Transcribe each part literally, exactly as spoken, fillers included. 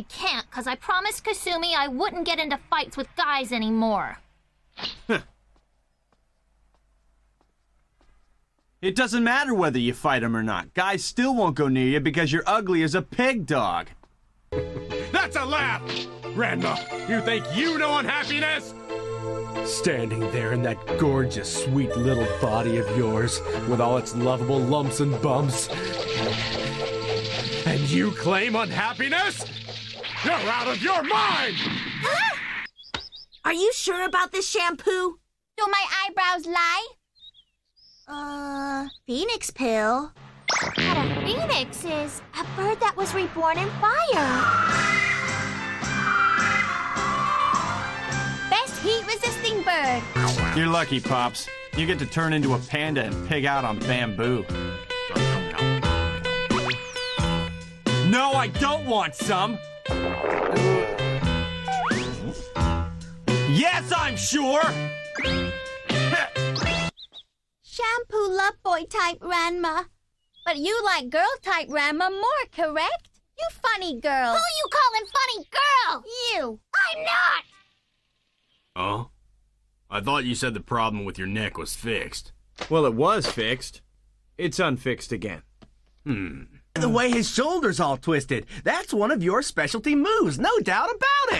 I can't, because I promised Kasumi I wouldn't get into fights with guys anymore. It doesn't matter whether you fight them or not. Guys still won't go near you because you're ugly as a pig dog. That's a laugh! Ranma, you think you know unhappiness? Standing there in that gorgeous, sweet little body of yours, with all its lovable lumps and bumps. And you claim unhappiness? You're out of your mind! Huh? Are you sure about this shampoo? Do my eyebrows lie? Uh, Phoenix pill. But a phoenix is a bird that was reborn in fire. Best heat-resisting bird. You're lucky, Pops. You get to turn into a panda and pig out on bamboo. No, I don't want some! Yes, I'm sure! Shampoo love boy type Ranma. But you like girl type Ranma more, correct? You funny girl. Who you calling funny girl? You. I'm not! Oh? I thought you said the problem with your neck was fixed. Well, it was fixed. It's unfixed again. Hmm. The way his shoulder's all twisted. That's one of your specialty moves, no doubt about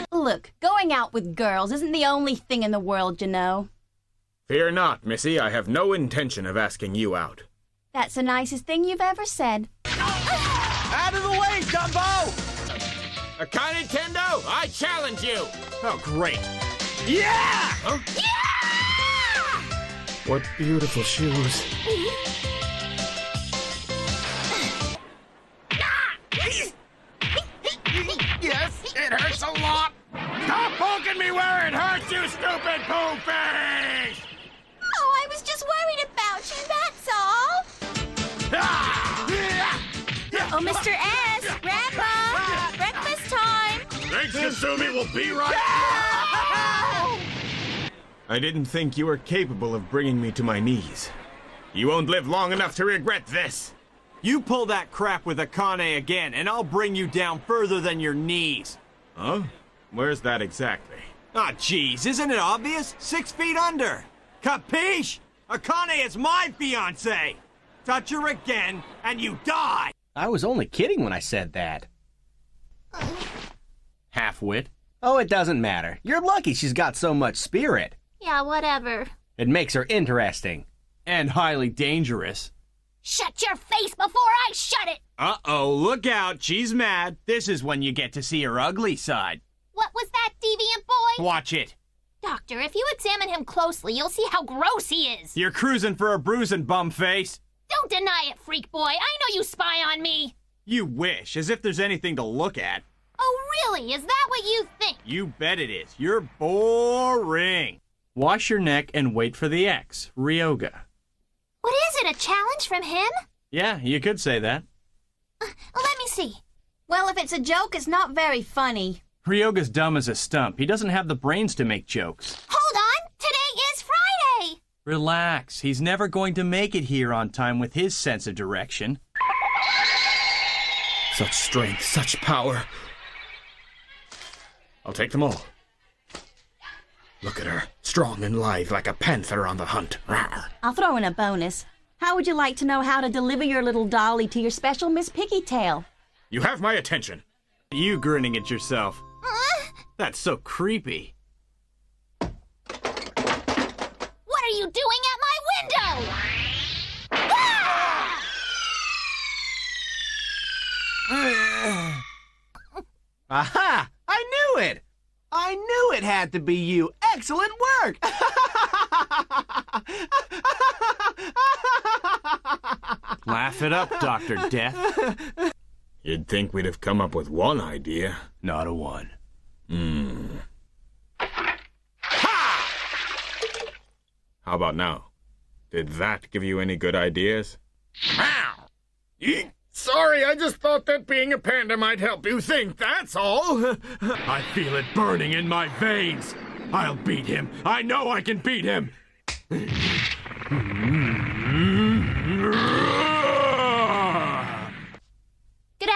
it! Look, going out with girls isn't the only thing in the world, you know. Fear not, Missy. I have no intention of asking you out. That's the nicest thing you've ever said. Out of the way, Dumbo! Akane Tendo, I challenge you! Oh, great. Yeah! Huh? Yeah! What beautiful shoes. Yes, it hurts a lot. Stop poking me where it hurts, you stupid poo-face! I was just worried about you, that's all! Oh, Mister S! Ranma! Breakfast time! Thanks, Kasumi! We'll be right back! I didn't think you were capable of bringing me to my knees. You won't live long enough to regret this! You pull that crap with Akane again, and I'll bring you down further than your knees! Huh? Where's that exactly? Ah, jeez, isn't it obvious? Six feet under! Capiche? Akane is my fiancé! Touch her again, and you die! I was only kidding when I said that. Halfwit. Oh, it doesn't matter. You're lucky she's got so much spirit. Yeah, whatever. It makes her interesting. And highly dangerous. Shut your face before I shut it! Uh-oh, look out, she's mad. This is when you get to see her ugly side. What was that, deviant boy? Watch it. Doctor, if you examine him closely, you'll see how gross he is. You're cruising for a bruising, bum face. Don't deny it, freak boy. I know you spy on me. You wish, as if there's anything to look at. Oh, really? Is that what you think? You bet it is. You're boring. Wash your neck and wait for the X, Ryoga. What is it, a challenge from him? Yeah, you could say that. Uh, let me see. Well, if it's a joke, it's not very funny. Ryoga's dumb as a stump. He doesn't have the brains to make jokes. Hold on! Today is Friday! Relax. He's never going to make it here on time with his sense of direction. Such strength, such power. I'll take them all. Look at her. Strong and lithe like a panther on the hunt. Rawr. I'll throw in a bonus. How would you like to know how to deliver your little dolly to your special Miss Piggytail? You have my attention. You grinning at yourself. That's so creepy. What are you doing at my window? Ah! Aha! I knew it! I knew it had to be you. Excellent work! Laugh it up, Doctor Death. You'd think we'd have come up with one idea. Not a one. Hmm. Ha! How about now? Did that give you any good ideas? Ow! Eek. Sorry, I just thought that being a panda might help you think, that's all. I feel it burning in my veins. I'll beat him. I know I can beat him.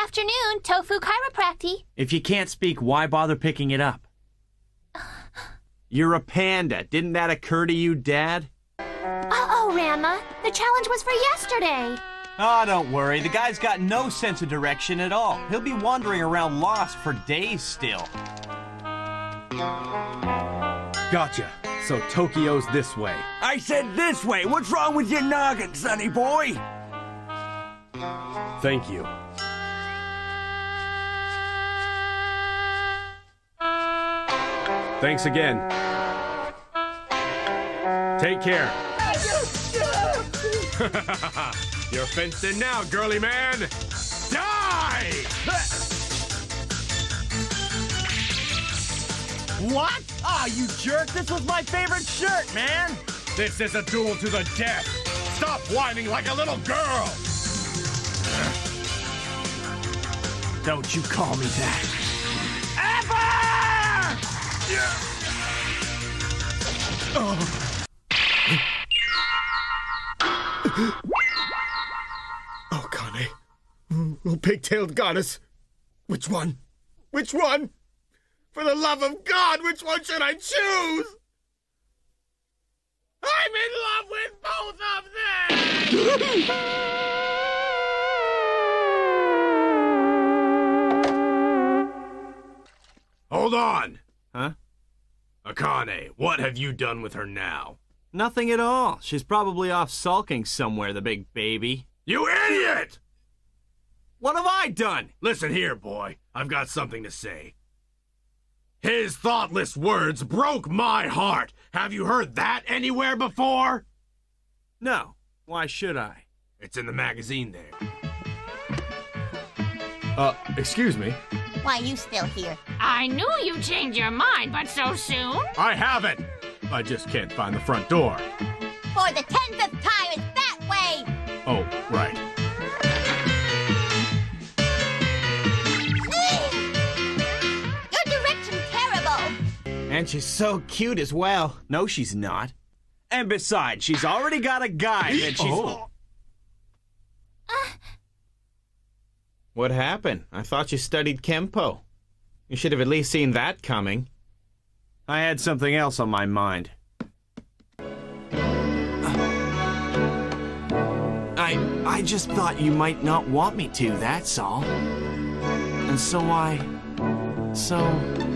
afternoon, Tofu Chiropractic. If you can't speak, why bother picking it up? You're a panda. Didn't that occur to you, Dad? Uh-oh, Ranma. The challenge was for yesterday. Oh, don't worry. The guy's got no sense of direction at all. He'll be wandering around lost for days still. Gotcha. So Tokyo's this way. I said this way. What's wrong with your noggin, sonny boy? Thank you. Thanks again. Take care. You're fenced in now, girly man. Die! What? Ah, you jerk! This was my favorite shirt, man! This is a duel to the death! Stop whining like a little girl! Don't you call me that. Ever! Yeah. Oh. Oh, Akane. Oh, pigtailed goddess. Which one? Which one? For the love of God, which one should I choose? I'm in love with both of them! Hold on! Huh? Akane, what have you done with her now? Nothing at all. She's probably off sulking somewhere, the big baby. You idiot! What have I done? Listen here, boy. I've got something to say. His thoughtless words broke my heart. Have you heard that anywhere before? No. Why should I? It's in the magazine there. Uh, excuse me? Why, you still here? I knew you'd change your mind, but so soon? I haven't! I just can't find the front door. For the tenth time, it's that way! Oh, right. Your direction terrible! And she's so cute as well. No, she's not. And besides, she's already got a guy that she's... Oh. Uh. What happened? I thought you studied Kempo. You should have at least seen that coming. I had something else on my mind. Uh, I... I just thought you might not want me to, that's all. And so I... so...